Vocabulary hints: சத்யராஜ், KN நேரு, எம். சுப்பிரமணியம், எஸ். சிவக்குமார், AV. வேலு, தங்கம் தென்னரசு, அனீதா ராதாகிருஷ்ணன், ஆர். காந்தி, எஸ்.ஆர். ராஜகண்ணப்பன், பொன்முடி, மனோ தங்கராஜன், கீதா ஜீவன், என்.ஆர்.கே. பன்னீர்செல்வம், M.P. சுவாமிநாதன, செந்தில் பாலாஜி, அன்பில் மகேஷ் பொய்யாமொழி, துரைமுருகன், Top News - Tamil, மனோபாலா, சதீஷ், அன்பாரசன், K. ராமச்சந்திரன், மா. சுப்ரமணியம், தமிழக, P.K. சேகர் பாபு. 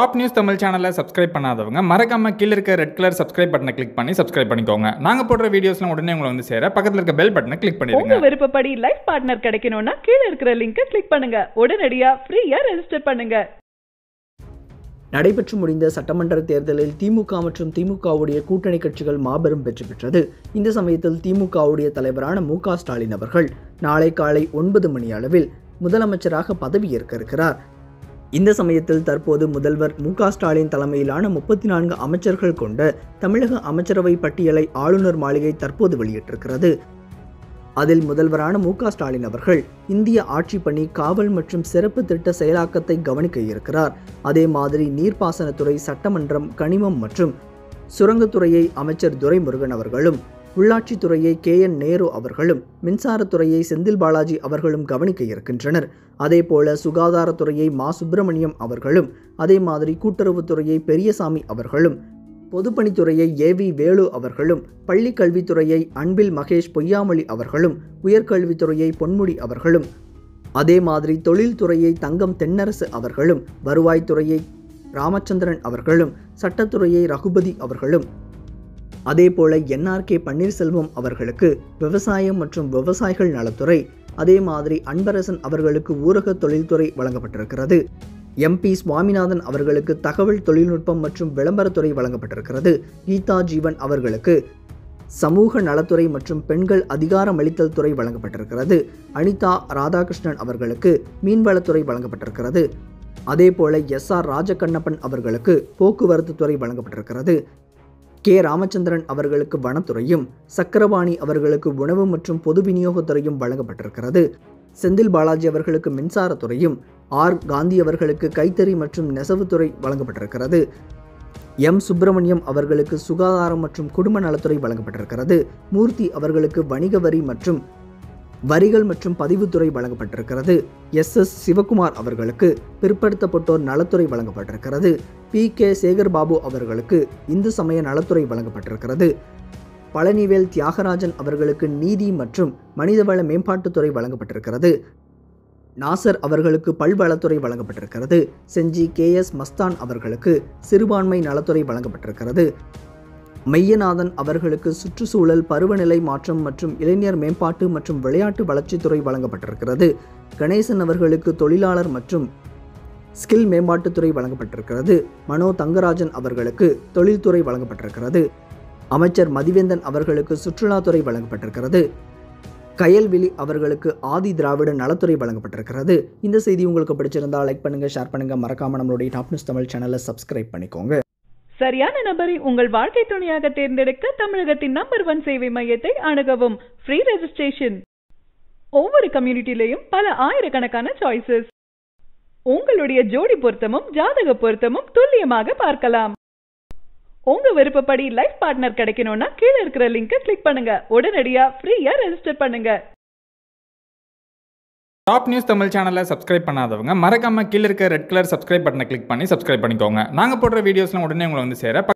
Top News Tamil channel subscribe பண்ணாதவங்க மறக்காம கீழ இருக்க ரெட் கலர் subscribe பட்டனை click பண்ணி subscribe பண்ணிக்கோங்க. நாங்க போடுற வீடியோஸ்லாம் உடனே உங்களுக்கு வந்து சேர பக்கத்துல இருக்க bell பட்டனை click பண்ணிடுங்க. உங்க விருப்பப்படி லைஃப் பார்ட்னர் கிடைக்கணும்னா கீழ இருக்கிற லிங்கை click பண்ணுங்க. உடனேடியா ஃப்ரீயா ரெஜிஸ்டர் பண்ணுங்க. நடைபெற்று முடிந்த சட்டமன்ற தேர்தலில் திமுக மற்றும் திமுகவுடைய கூட்டணி கட்சிகள் மாபெரும் வெற்றி பெற்றது. இந்த சமயத்தில் திமுகவுடைய தலைவரான மு.க. ஸ்டாலின் அவர்கள் நாளை காலை 9 மணி அளவில் முதலமைச்சராக பதவியேற்க இருக்கிறார். இந்த சமயத்தில் தற்போது முதல்வர் மு.க. ஸ்டாலின் தலைமையிலான 34 அமைச்சர்கள் கொண்ட தமிழக அமைச்சரவை பட்டியலை ஆளுநர் மாளிகை தற்போது வெளியிட்டிருக்கிறது. அதில் முதல்வரான மு.க. ஸ்டாலின் அவர்கள் இந்திய ஆட்சி பணி, காவல் மற்றும் சிறப்பு திட்ட செயலாக்கத்தை கவனிக்க இருக்கிறார். அதே மாதிரி நீர்ப்பாசனத்துறை, சட்டமன்றம், கனிமம் மற்றும் சுரங்கத்துறையை அமைச்சர் துரைமுருகன் அவர்களும், உள்ளாட்சித்துறையை KN நேரு அவர்களும், மின்சாரத்துறையை செந்தில் பாலாஜி அவர்களும் கவனிக்க இருக்கின்றனர். அதேபோல சுகாதாரத்துறையை மா. சுப்ரமணியம் அவர்களும், அதே மாதிரி கூட்டுறவுத்துறையை பெரியசாமி அவர்களும், பொதுப்பணித்துறையை AV. வேலு அவர்களும், பள்ளி கல்வித்துறையை அன்பில் மகேஷ் பொய்யாமொழி அவர்களும், உயர்கல்வித்துறையை பொன்முடி அவர்களும், அதே மாதிரி தொழில்துறையை தங்கம் தென்னரசு அவர்களும், வருவாய்த்துறையை ராமச்சந்திரன் அவர்களும், சட்டத்துறையை ரகுபதி அவர்களும், அதேபோல என்.ஆர்.கே. பன்னீர்செல்வம் அவர்களுக்கு விவசாயம் மற்றும் விவசாயிகள் நலத்துறை, அதே மாதிரி அன்பாரசன் அவர்களுக்கு ஊரக தொழில்துறை வழங்கப்பட்டிருக்கிறது. M.P. சுவாமிநாதன் அவர்களுக்கு தகவல் தொழில்நுட்பம் மற்றும் விளம்பரத்துறை வழங்கப்பட்டிருக்கிறது. கீதா ஜீவன் அவர்களுக்கு சமூக நலத்துறை மற்றும் பெண்கள் அதிகாரமளித்தல் துறை வழங்கப்பட்டிருக்கிறது. அனீதா ராதாகிருஷ்ணன் அவர்களுக்கு மீன்வளத்துறை வழங்கப்பட்டிருக்கிறது. அதேபோல எஸ்.ஆர். ராஜகண்ணப்பன் அவர்களுக்கு போக்குவரத்து துறை வழங்கப்பட்டிருக்கிறது. K. ராமச்சந்திரன் அவர்களுக்கு வனத்துறையும், சக்கரபாணி அவர்களுக்கு உணவு மற்றும் பொது விநியோகத்துறையும் வழங்கப்பட்டிருக்கிறது. செந்தில் பாலாஜி அவர்களுக்கு மின்சாரத்துறையும், ஆர். காந்தி அவர்களுக்கு கைத்தறி மற்றும் நெசவுத்துறை வழங்கப்பட்டிருக்கிறது. எம். சுப்பிரமணியம் அவர்களுக்கு சுகாதாரம் மற்றும் குடும்ப நலத்துறை வழங்கப்பட்டிருக்கிறது. முர்த்தி அவர்களுக்கு வணிக வரி மற்றும் வரிகள் மற்றும் பதிவுத்துறை வழங்கப்பட்டிருக்கிறது. எஸ். சிவக்குமார் அவர்களுக்கு பிற்படுத்தப்பட்டோர் நலத்துறை வழங்கப்பட்டிருக்கிறது. P.K. சேகர் பாபு அவர்களுக்கு இந்து சமய நலத்துறை வழங்கப்பட்டிருக்கிறது. பலனிவல் தியாகராஜன் அவர்களுக்கு நீதி மற்றும் மனிதவள மேம்பாட்டுத்துறை வழங்கப்பட்டிருக்கிறது. நாசிர் அவர்களுக்கு பல்வளத்துறை வழங்கப்பட்டிருக்கிறது. செंजी K.எஸ். மஸ்தான் அவர்களுக்கு சிறுபான்மை நலத்துறை வழங்கப்பட்டிருக்கிறது. மயானாதன் அவர்களுக்கு சுற்றுச்சூழல், பருவநிலை மாற்றம் மற்றும் இளைஞர் மேம்பாட்டு மற்றும் விளையாட்டு வளர்ச்சித்துறை வழங்கப்பட்டிருக்கிறது. கணேசன் அவர்களுக்கு தொழிலாளர் மற்றும் ஸ்கில் மேம்பாட்டுத்துறை வழங்கப்பட்டிருக்கிறது. மனோ தங்கராஜன் அவர்களுக்கு தொழில்துறை வழங்கப்பட்டிருக்கிறது. அமாச்சார் மதிவேந்தன் அவர்களுக்கு சுற்றுலாத்துறை வழங்கப்பட்டிருக்கிறது. காயல் விலி அவர்களுக்கு ஆதி திராவிட நலத்துறை வழங்கப்பட்டிருக்கிறது. இந்த செய்தி உங்களுக்கு பிடிச்சிருந்தால் லைக் பண்ணுங்க, ஷேர் பண்ணுங்க. மறக்காம நம்மளுடைய டாப் நியூஸ் தமிழ் சேனலை சப்ஸ்கிரைப் பண்ணிக்கோங்க. சரியான நபரை உங்கள் வாழ்க்கை துணையாக தேர்ந்தெடுக்க தமிழகத்தின் நம்பர் 1 சேவை மையத்தை அணுகவும். Free registration. ஒவ்வொரு கம்யூனிட்டிலையும் பல ஆயிரக்கணக்கான சாய்ஸஸ். உங்களுடைய ஜோடி பொருத்தமும் ஜாதக பொருத்தமும் துல்லியமாக பார்க்கலாம். உங்க விருப்பப்படி லைஃப் பார்ட்னர் கிடைக்கணும்னா கீழ இருக்கிற லிங்கை கிளிக் பண்ணுங்க. உடனடியா ஃப்ரீயா ரெஜிஸ்டர் பண்ணுங்க. டாப் நியூஸ் தமிழ் சேனலை சப்ஸ்கிரைப் பண்ணாதவங்க மறக்காம கீழ இருக்க ரெட் கலர் subscribe பட்டனை click பண்ணி subscribe பண்ணிக்கோங்க. நாங்க போடுற வீடியோஸ்லாம் உடனே உங்களுக்கு வந்து சேர